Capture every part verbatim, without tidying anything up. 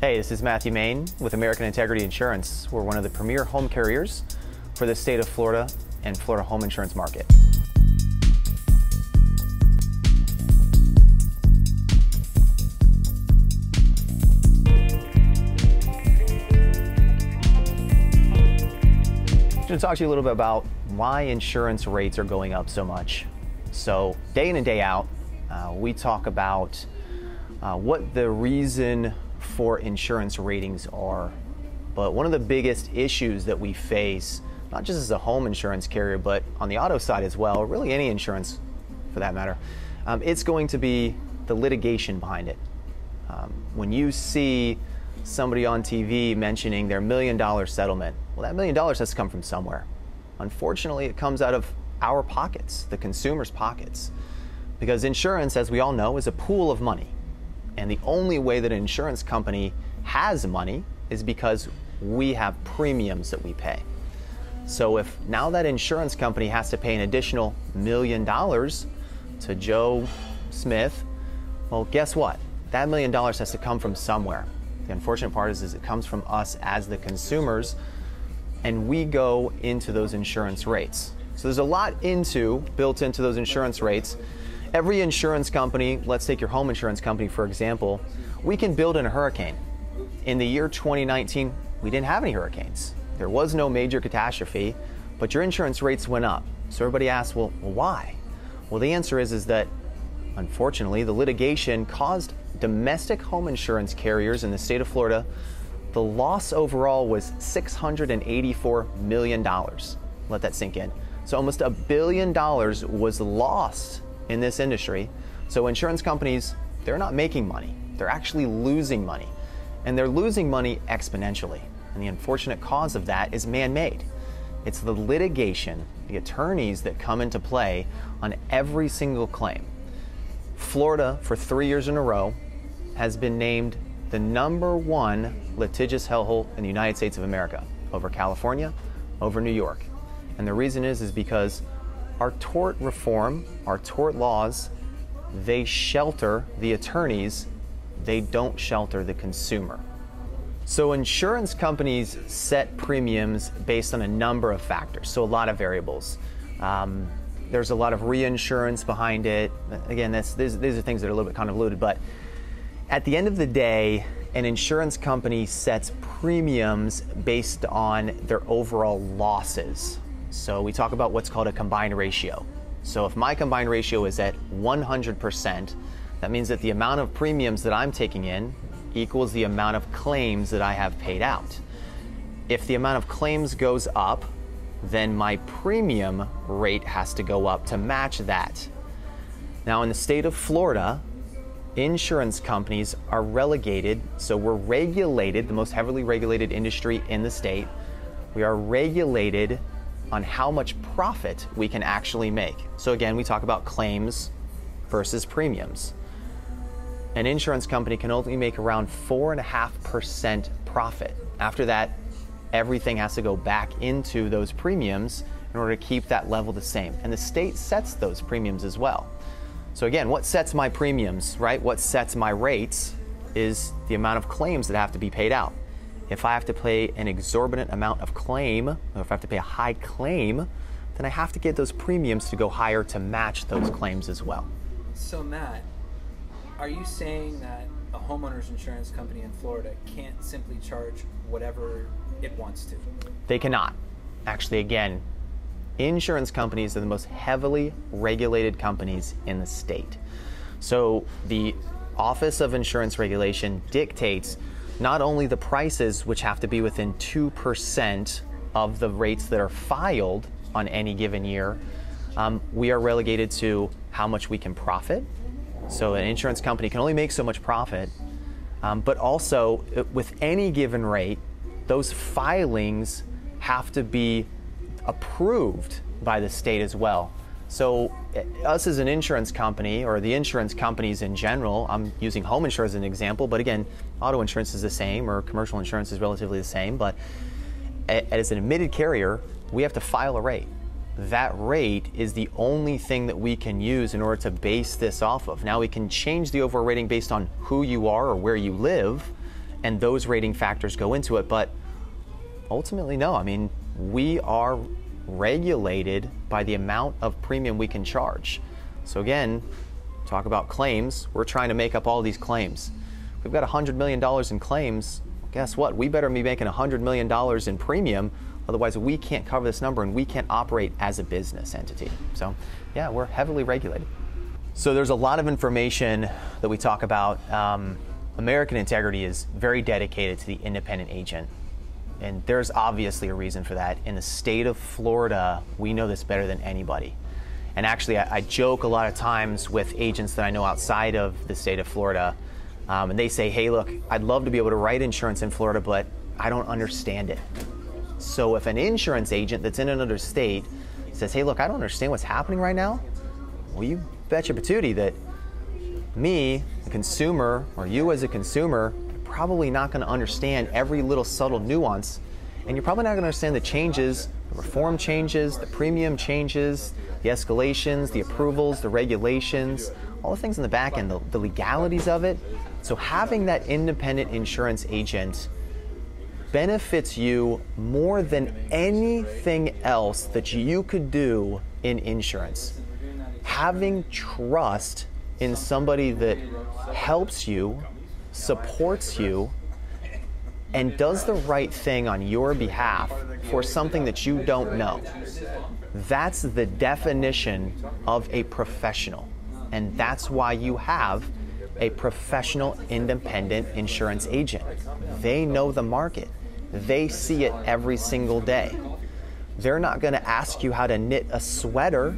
Hey, this is Matthew Main with American Integrity Insurance. We're one of the premier home carriers for the state of Florida and Florida home insurance market. I'm going to talk to you a little bit about why insurance rates are going up so much. So day in and day out, uh, we talk about uh, what the reason for insurance ratings are. But one of the biggest issues that we face, not just as a home insurance carrier, but on the auto side as well, really any insurance for that matter, um, it's going to be the litigation behind it. Um, when you see somebody on T V mentioning their million dollar settlement, well, that million dollars has to come from somewhere. Unfortunately, it comes out of our pockets, the consumer's pockets, because insurance, as we all know, is a pool of money. And the only way that an insurance company has money is because we have premiums that we pay. So if now that insurance company has to pay an additional million dollars to Joe Smith, well, guess what? That million dollars has to come from somewhere. The unfortunate part is, is it comes from us as the consumers, and we go into those insurance rates. So there's a lot into built into those insurance rates. Every insurance company, let's take your home insurance company for example, we can build in a hurricane. In the year twenty nineteen, we didn't have any hurricanes. There was no major catastrophe, but your insurance rates went up. So everybody asks, well, why? Well, the answer is, is that unfortunately, the litigation caused domestic home insurance carriers in the state of Florida, the loss overall was six hundred eighty-four million dollars. Let that sink in. So almost a billion dollars was lost in this industry. So insurance companies, they're not making money. They're actually losing money. And they're losing money exponentially. And the unfortunate cause of that is man-made. It's the litigation, the attorneys that come into play on every single claim. Florida, for three years in a row, has been named the number one litigious hellhole in the United States of America, over California, over New York. And the reason is, is because our tort reform, our tort laws, they shelter the attorneys, they don't shelter the consumer. So insurance companies set premiums based on a number of factors, so a lot of variables. Um, there's a lot of reinsurance behind it. Again, that's, these, these are things that are a little bit convoluted, but at the end of the day, an insurance company sets premiums based on their overall losses. So we talk about what's called a combined ratio. So if my combined ratio is at one hundred percent, that means that the amount of premiums that I'm taking in equals the amount of claims that I have paid out. If the amount of claims goes up, then my premium rate has to go up to match that. Now in the state of Florida, insurance companies are relegated, so we're regulated, the most heavily regulated industry in the state. We are regulated on how much profit we can actually make. So again, we talk about claims versus premiums. An insurance company can only make around four and a half percent profit. After that, everything has to go back into those premiums in order to keep that level the same. And the state sets those premiums as well. So again, what sets my premiums, right? What sets my rates is the amount of claims that have to be paid out. If I have to pay an exorbitant amount of claim, or if I have to pay a high claim, then I have to get those premiums to go higher to match those claims as well. So Matt, are you saying that a homeowner's insurance company in Florida can't simply charge whatever it wants to? They cannot. Actually, again, insurance companies are the most heavily regulated companies in the state. So the Office of Insurance Regulation dictates not only the prices, which have to be within two percent of the rates that are filed on any given year, um, we are relegated to how much we can profit. So an insurance company can only make so much profit, um, but also with any given rate, those filings have to be approved by the state as well. So us as an insurance company, or the insurance companies in general, I'm using home insurance as an example, but again, auto insurance is the same, or commercial insurance is relatively the same, but as an admitted carrier, we have to file a rate. That rate is the only thing that we can use in order to base this off of. Now we can change the overall rating based on who you are or where you live, and those rating factors go into it. But ultimately, no, I mean, we are regulated by the amount of premium we can charge. So again, talk about claims. We're trying to make up all these claims. We've got one hundred million dollars in claims. Guess what? We better be making one hundred million dollars in premium. Otherwise, we can't cover this number and we can't operate as a business entity. So yeah, we're heavily regulated. So there's a lot of information that we talk about. Um, American Integrity is very dedicated to the independent agent. And there's obviously a reason for that. In the state of Florida, we know this better than anybody. And actually, I, I joke a lot of times with agents that I know outside of the state of Florida, um, and they say, hey, look, I'd love to be able to write insurance in Florida, but I don't understand it. So if an insurance agent that's in another state says, hey, look, I don't understand what's happening right now, well, you bet your patootie that me, the consumer, or you as a consumer, probably not going to understand every little subtle nuance, and you're probably not going to understand the changes, the reform changes, the premium changes, the escalations, the approvals, the regulations, all the things in the back end, the, the legalities of it. So having that independent insurance agent benefits you more than anything else that you could do in insurance. Having trust in somebody that helps you, supports you, and does the right thing on your behalf for something that you don't know. That's the definition of a professional. And that's why you have a professional independent insurance agent. They know the market. They see it every single day. They're not going to ask you how to knit a sweater,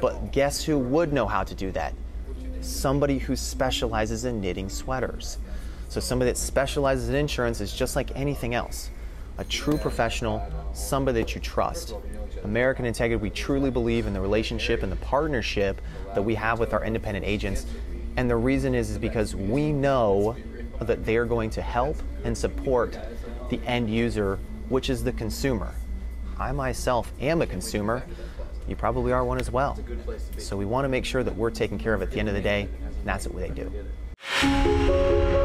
but guess who would know how to do that? Somebody who specializes in knitting sweaters. So somebody that specializes in insurance is just like anything else. A true professional, somebody that you trust. American Integrity, we truly believe in the relationship and the partnership that we have with our independent agents. And the reason is, is because we know that they are going to help and support the end user, which is the consumer. I myself am a consumer. You probably are one as well. So we want to make sure that we're taking care of it at the end of the day, and that's what they do.